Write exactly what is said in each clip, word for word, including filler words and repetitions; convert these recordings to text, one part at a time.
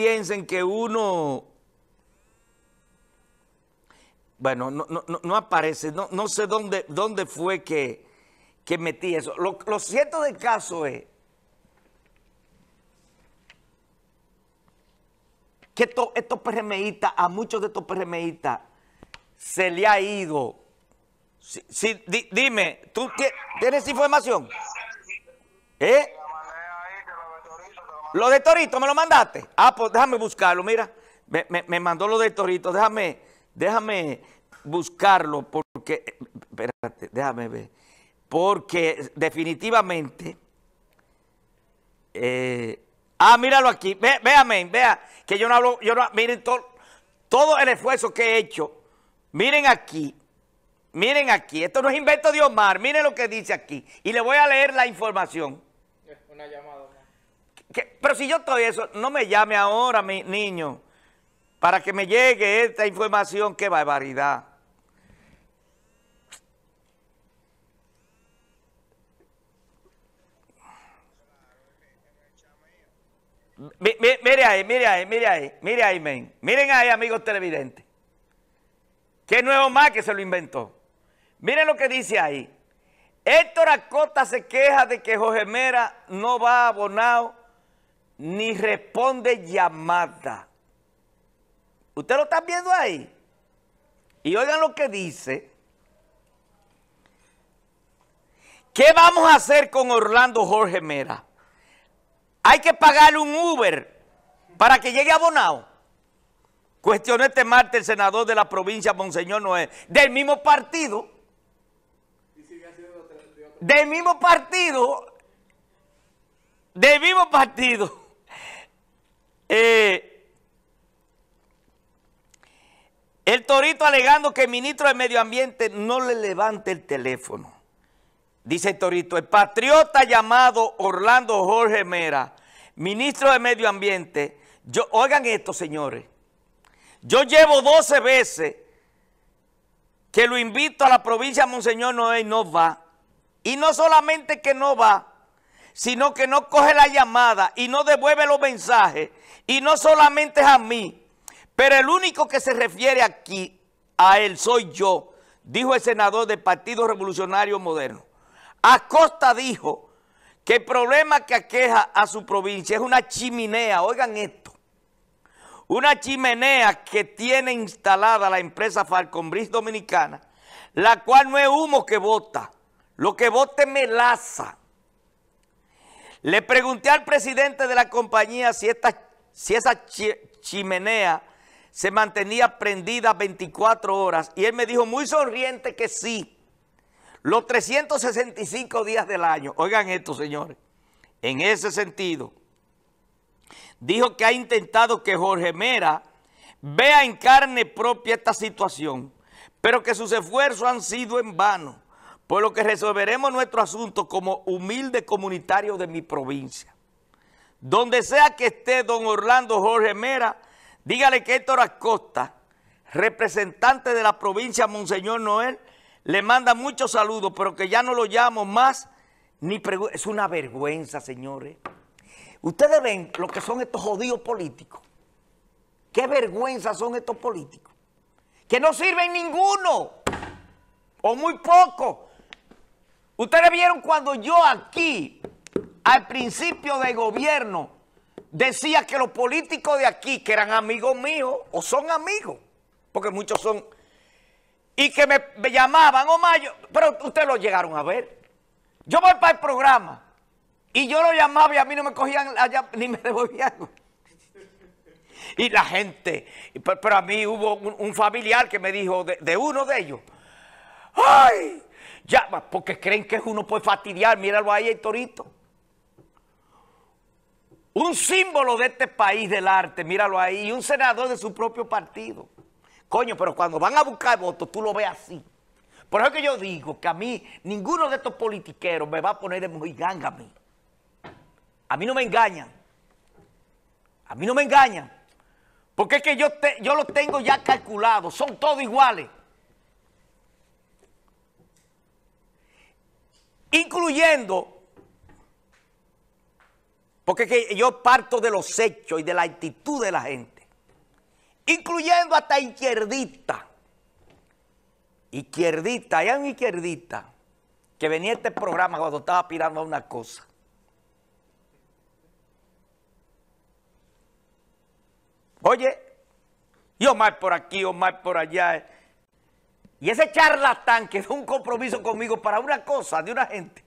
piensen que uno, bueno, no, no, no aparece, no, no sé dónde, dónde fue que, que metí eso. Lo, lo cierto del caso es que esto, estos PRMistas, a muchos de estos PRMistas se le ha ido. Si, si, di, dime, ¿tú tienes información? ¿Eh? Lo de Torito, ¿me lo mandaste? Ah, pues déjame buscarlo, mira. Me, me, me mandó lo de Torito, déjame, déjame buscarlo porque, espérate, déjame ver. Porque definitivamente, eh, ah, míralo aquí, ve, véame, vea, que yo no hablo, yo no, miren to, todo el esfuerzo que he hecho, miren aquí, miren aquí, esto no es invento de Omar, miren lo que dice aquí, y le voy a leer la información. Una llamada. Que, pero si yo estoy eso, no me llame ahora, mi niño, para que me llegue esta información, qué barbaridad. Mi, mi, mire ahí, mire ahí, mire ahí, mire ahí, men. Miren ahí, amigos televidentes. Qué nuevo más que se lo inventó. Miren lo que dice ahí. Héctor Acosta se queja de que Jorge Mera no va abonado ni responde llamada. ¿Usted lo está viendo ahí? Y oigan lo que dice. ¿Qué vamos a hacer con Orlando Jorge Mera? Hay que pagarle un Uber para que llegue abonado. Cuestionó este martes el senador de la provincia, Monseñor Noé, del mismo partido. Del mismo partido. Del mismo partido. Eh, el Torito alegando que el ministro de Medio Ambiente no le levante el teléfono. Dice el Torito, el patriota llamado Orlando Jorge Mera, ministro de Medio Ambiente. Yo, oigan esto, señores. Yo llevo doce veces que lo invito a la provincia de Monseñor Noé y no va. Y no solamente que no va, sino que no coge la llamada y no devuelve los mensajes. Y no solamente es a mí, pero el único que se refiere aquí a él soy yo, dijo el senador del Partido Revolucionario Moderno. Acosta dijo que el problema que aqueja a su provincia es una chimenea, oigan esto, una chimenea que tiene instalada la empresa Falconbridge Dominicana, la cual no es humo que bota, lo que bota es melaza. Le pregunté al presidente de la compañía si, esta, si esa chi, chimenea se mantenía prendida veinticuatro horas y él me dijo muy sonriente que sí. Los trescientos sesenta y cinco días del año, oigan esto, señores, en ese sentido, dijo que ha intentado que Jorge Mera vea en carne propia esta situación, pero que sus esfuerzos han sido en vano, por lo que resolveremos nuestro asunto como humilde comunitario de mi provincia. Donde sea que esté don Orlando Jorge Mera, dígale que Héctor Acosta, representante de la provincia Monseñor Noel, le manda muchos saludos, pero que ya no lo llamo más ni pregunto. Es una vergüenza, señores. Ustedes ven lo que son estos jodidos políticos. Qué vergüenza son estos políticos. Que no sirven ninguno. O muy poco. Ustedes vieron cuando yo aquí, al principio del gobierno, decía que los políticos de aquí, que eran amigos míos, o son amigos, porque muchos son... Y que me, me llamaban, Omar, yo, pero ustedes lo llegaron a ver. Yo voy para el programa y yo lo llamaba y a mí no me cogían allá, ni me devolvían. Y la gente, pero, pero a mí hubo un, un familiar que me dijo de, de uno de ellos, ¡ay! Ya, porque creen que uno puede fastidiar, míralo ahí el Torito. Un símbolo de este país del arte, míralo ahí, y un senador de su propio partido. Coño, pero cuando van a buscar votos, tú lo ves así. Por eso que yo digo que a mí, ninguno de estos politiqueros me va a poner de mojiganga a mí. A mí no me engañan. A mí no me engañan. Porque es que yo, te, yo lo tengo ya calculado. Son todos iguales. Incluyendo Porque es que yo parto de los hechos y de la actitud de la gente, incluyendo hasta izquierdistas. Izquierdista, hay un izquierdista que venía a este programa cuando estaba aspirando a una cosa. Oye, y Omar por aquí, Omar por allá. Y ese charlatán que fue un compromiso conmigo para una cosa de una gente.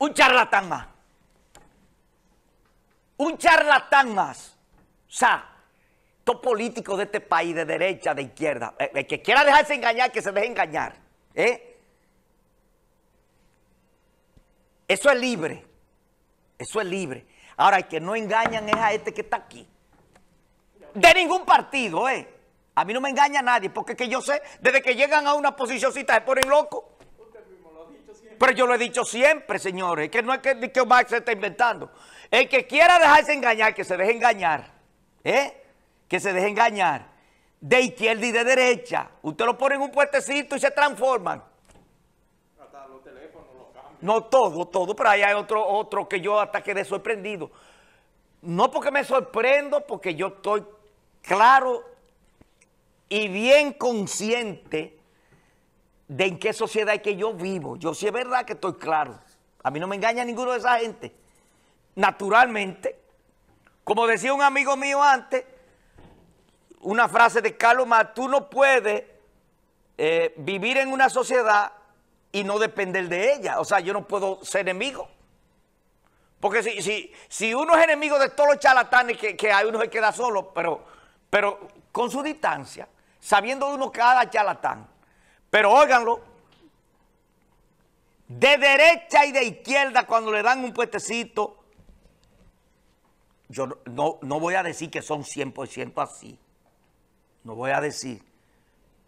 Un charlatán más. Un charlatán más. O sea, estos políticos de este país, de derecha, de izquierda, el que quiera dejarse engañar, que se deje engañar. ¿eh? Eso es libre. Eso es libre. Ahora, el que no engañan es a este que está aquí. De ningún partido, ¿eh? A mí no me engaña a nadie, porque es que yo sé, desde que llegan a una posicioncita se ponen locos. Usted mismo lo ha dicho siempre. Pero yo lo he dicho siempre, señores, que no es que, que Omar se está inventando. El que quiera dejarse engañar, que se deje engañar, ¿eh? Que se deje engañar, de izquierda y de derecha. Usted lo pone en un puestecito y se transforman. Hasta los teléfonos los cambian. No todo, todo, pero ahí hay otro, otro que yo hasta quedé sorprendido. No porque me sorprendo, porque yo estoy claro y bien consciente de en qué sociedad es que yo vivo. Yo sí es verdad que estoy claro. A mí no me engaña ninguno de esa gente. Naturalmente, como decía un amigo mío antes, una frase de Carlos Mar, tú no puedes eh, vivir en una sociedad y no depender de ella. O sea, yo no puedo ser enemigo. Porque si, si, si uno es enemigo de todos los charlatanes que, que hay, uno se queda solo, pero, pero con su distancia, sabiendo de uno cada charlatán. Pero óiganlo, de derecha y de izquierda, cuando le dan un puestecito, yo no, no voy a decir que son cien por ciento así, no voy a decir,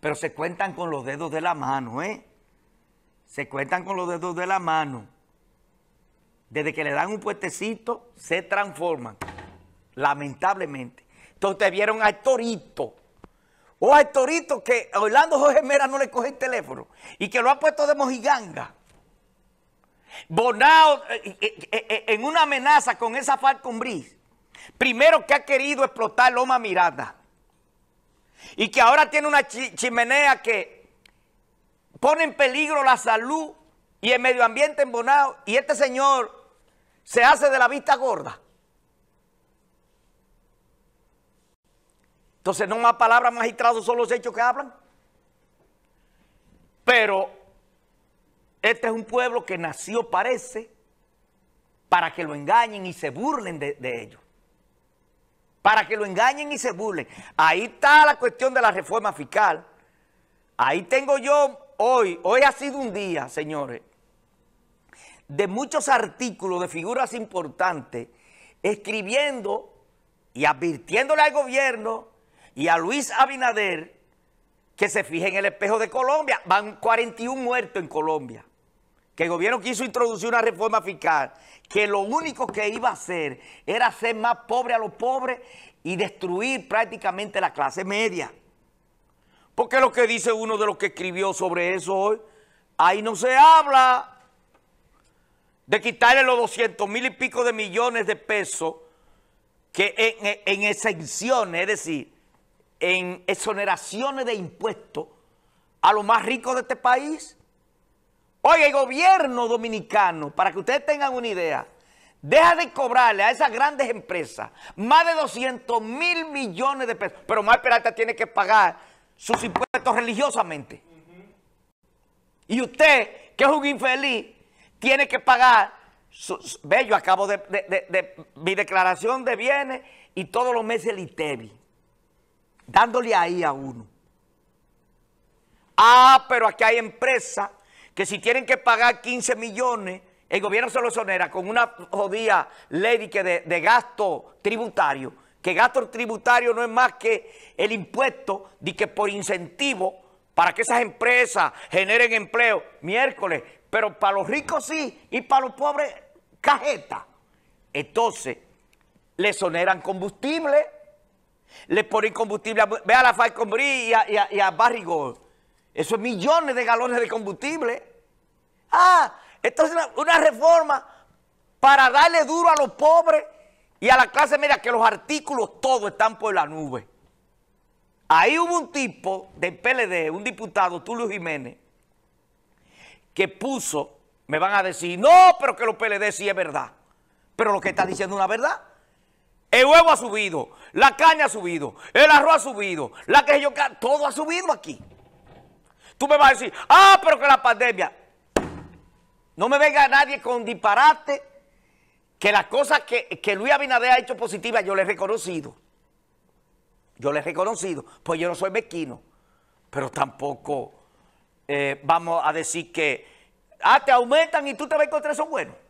pero se cuentan con los dedos de la mano, ¿eh? Se cuentan con los dedos de la mano. Desde que le dan un puestecito, se transforman, lamentablemente. Entonces ustedes vieron al Torito. O al Torito que a Orlando Jorge Mera no le coge el teléfono y que lo ha puesto de mojiganga. Bonao eh, eh, eh, en una amenaza con esa Falconbridge. Primero que ha querido explotar Loma Miranda. Y que ahora tiene una chi chimenea que pone en peligro la salud y el medio ambiente en Bonao. Y este señor se hace de la vista gorda. Entonces, no más palabras, magistrados, son los hechos que hablan. Pero este es un pueblo que nació, parece, para que lo engañen y se burlen de, de ellos. Para que lo engañen y se burlen. Ahí está la cuestión de la reforma fiscal. Ahí tengo yo hoy, hoy ha sido un día, señores, de muchos artículos de figuras importantes, escribiendo y advirtiéndole al gobierno y a Luis Abinader que se fije en el espejo de Colombia. Van cuarenta y uno muertos en Colombia. Que el gobierno quiso introducir una reforma fiscal que lo único que iba a hacer era hacer más pobre a los pobres y destruir prácticamente la clase media. Porque lo que dice uno de los que escribió sobre eso hoy, ahí no se habla de quitarle los doscientos mil y pico de millones de pesos que en, en, en exenciones, es decir, en exoneraciones de impuestos a los más ricos de este país. Oye, el gobierno dominicano, para que ustedes tengan una idea, deja de cobrarle a esas grandes empresas más de doscientos mil millones de pesos. Pero Omar Peralta tiene que pagar sus impuestos religiosamente. Uh-huh. Y usted, que es un infeliz, tiene que pagar. Sus, ve, yo acabo de, de, de, de mi declaración de bienes y todos los meses el I T E B I. Dándole ahí a uno. Ah, pero aquí hay empresas que si tienen que pagar quince millones, el gobierno se lo exonera con una jodida ley que de, de gasto tributario, que gasto tributario no es más que el impuesto de que por incentivo para que esas empresas generen empleo. Miércoles, pero para los ricos sí y para los pobres, cajeta. Entonces, le exoneran combustible. Le ponen combustible, a, ve a la Falconbridge y a, y a, y a Barrigol. Eso es millones de galones de combustible. Ah, entonces una, una reforma para darle duro a los pobres y a la clase media, que los artículos todos están por la nube. Ahí hubo un tipo del P L D, un diputado, Tulio Jiménez, que puso, me van a decir, no, pero que los P L D sí es verdad. Pero lo que está diciendo es una verdad. El huevo ha subido, la caña ha subido, el arroz ha subido, la que yo, todo ha subido aquí. Tú me vas a decir, ah, pero que la pandemia. No me venga nadie con disparate, que las cosas que, que Luis Abinader ha hecho positivas yo le he reconocido. Yo le he reconocido, pues yo no soy mezquino, pero tampoco eh, vamos a decir que ah, te aumentan y tú te vas a encontrar, son buenos.